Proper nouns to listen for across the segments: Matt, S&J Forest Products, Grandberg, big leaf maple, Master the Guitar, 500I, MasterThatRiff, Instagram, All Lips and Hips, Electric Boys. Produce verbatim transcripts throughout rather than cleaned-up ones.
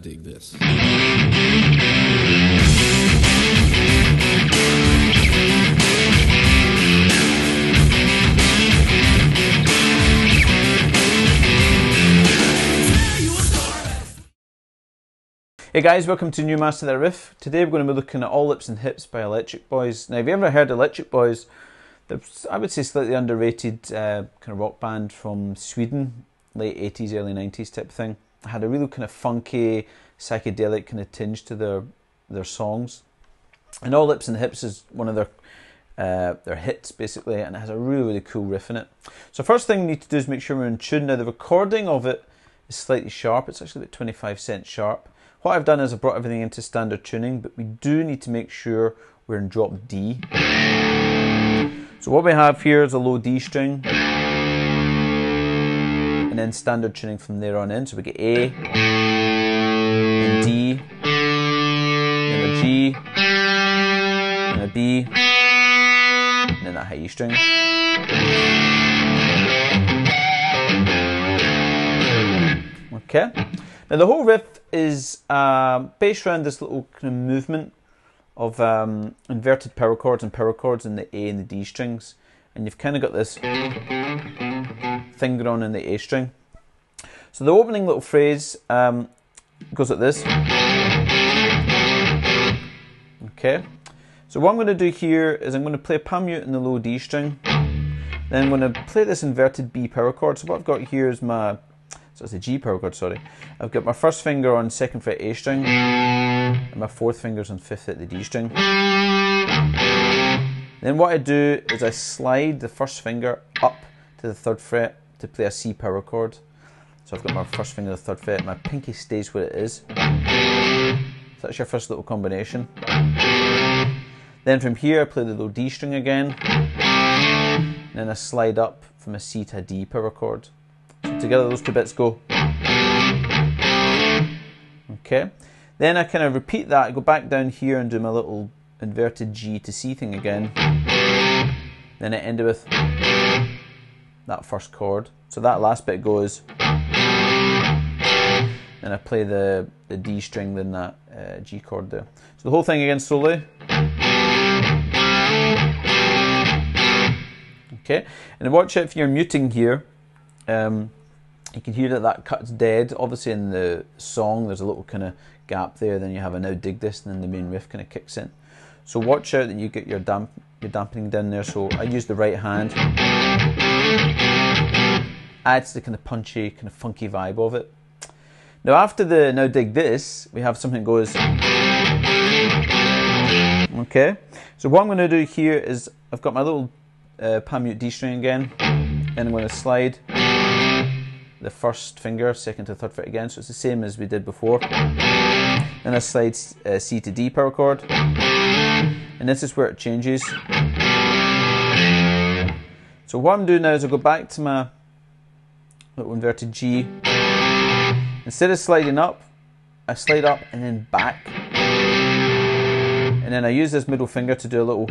not dig this. Hey guys, welcome to new Master the Riff. Today we're going to be looking at All Lips and Hips by Electric Boys. Now, if you ever heard Electric Boys, they're, I would say, slightly underrated uh, kind of rock band from Sweden, late eighties, early nineties type of thing. Had a really kind of funky, psychedelic kind of tinge to their their songs. And All Lips and Hips is one of their uh, their hits basically, and it has a really really cool riff in it. So first thing we need to do is make sure we're in tune. Now the recording of it is slightly sharp. It's actually about twenty-five cents sharp. What I've done is I've brought everything into standard tuning, but we do need to make sure we're in drop D. So what we have here is a low D string, and then standard tuning from there on in. So we get A, and D, and a G, and a B, and then a high E string. Okay. Now the whole riff is uh, based around this little kind of movement of um, inverted power chords and power chords in the A and the D strings, and you've kind of got this thing going on in the A string. So the opening little phrase um, goes like this. Okay, so what I'm going to do here is I'm going to play a palm mute in the low D string, then I'm going to play this inverted B power chord. So what I've got here is my So it's a G power chord, sorry. I've got my first finger on second fret A string, and my fourth finger's on fifth fret the D string. Then what I do is I slide the first finger up to the third fret to play a C power chord. So I've got my first finger on the third fret, my pinky stays where it is. So that's your first little combination. Then from here I play the low D string again, and then I slide up from a C to a D power chord. Together those two bits go. Okay, then I kind of repeat that, I go back down here and do my little inverted G to C thing again. Then I end it with that first chord. So that last bit goes. Then I play the, the D string, then that uh, G chord there. So the whole thing again slowly. Okay, and watch out if you're muting here. Um, You can hear that that cut's dead. Obviously in the song there's a little kind of gap there, then you have a now dig this, and then the main riff kind of kicks in. So watch out that you get your, damp your dampening down there. So I use the right hand. Adds the kind of punchy, kind of funky vibe of it. Now after the now dig this, we have something that goes. Okay, so what I'm going to do here is I've got my little uh, palm mute D string again, and I'm going to slide the first finger, second to third fret again, so it's the same as we did before. Then I slide uh, C to D power chord, and this is where it changes. So what I'm doing now is I go back to my little inverted G. Instead of sliding up, I slide up and then back, and then I use this middle finger to do a little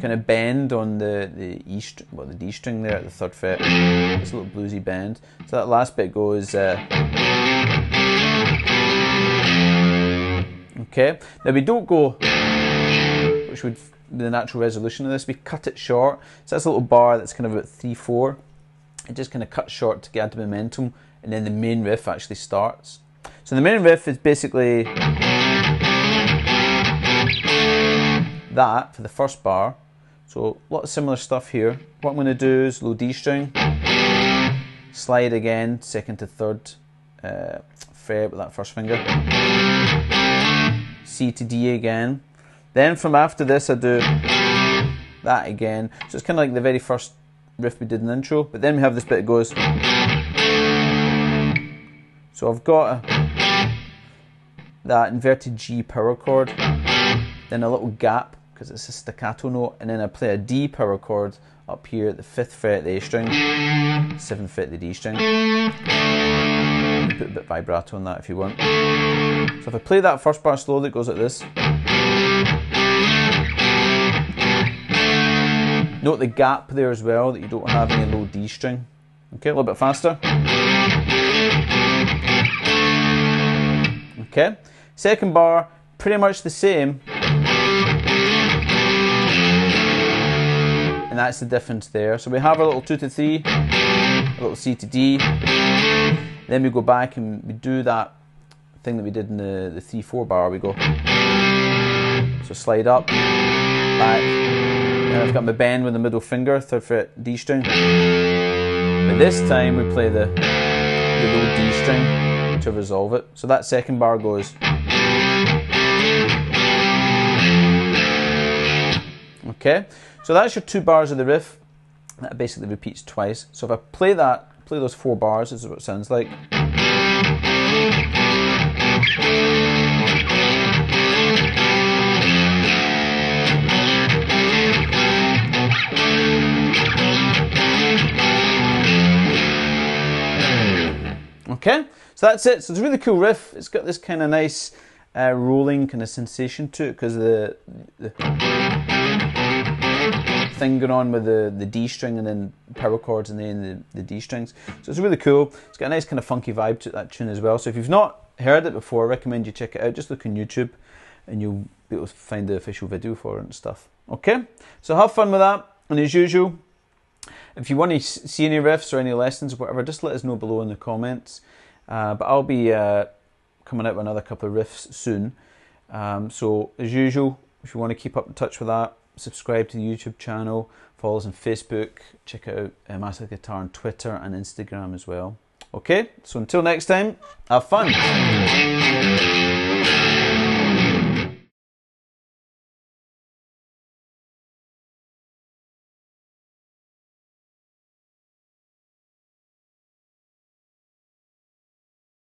kind of bend on the, the E string, well the D string there at the third fret, this little bluesy bend. So that last bit goes. Uh, okay, now we don't go, which would be the natural resolution of this, we cut it short. So that's a little bar that's kind of about three four. It just kind of cuts short to get the momentum, and then the main riff actually starts. So the main riff is basically that for the first bar. So a lot of similar stuff here. What I'm going to do is low D string, slide again, second to third uh, fret with that first finger, C to D again. Then from after this I do that again. So it's kind of like the very first riff we did in the intro, but then we have this bit that goes. So I've got a, that inverted G power chord, then a little gap, because it's a staccato note, and then I play a D power chord up here at the fifth fret the A string, seventh fret the D string. Put a bit of vibrato on that if you want. So if I play that first bar slowly, it goes like this. Note the gap there as well, that you don't have any low D string. Okay, a little bit faster. okay? Second bar, pretty much the same. And that's the difference there. So we have a little two to three, a little C to D. Then we go back and we do that thing that we did in the, the three, four bar. We go, so slide up, back. And I've got my bend with the middle finger, third fret D string. But this time we play the, the low D string to resolve it. So that second bar goes. Okay, so that's your two bars of the riff. That basically repeats twice. So if I play that, play those four bars, this is what it sounds like. Okay, so that's it. So it's a really cool riff. It's got this kind of nice uh, rolling kind of sensation to it because the, the thing going on with the, the D string and then power chords and then the, the D strings. So it's really cool. It's got a nice kind of funky vibe to it, that tune as well. So if you've not heard it before, I recommend you check it out. Just look on YouTube and you'll be able to find the official video for it and stuff. Okay, so have fun with that. And as usual, if you want to see any riffs or any lessons or whatever, just let us know below in the comments. Uh, but I'll be uh, coming out with another couple of riffs soon. Um, so as usual, if you want to keep up in touch with that, subscribe to the YouTube channel, follow us on Facebook, check out uh, Master the Guitar on Twitter and Instagram as well. Okay, so until next time, have fun.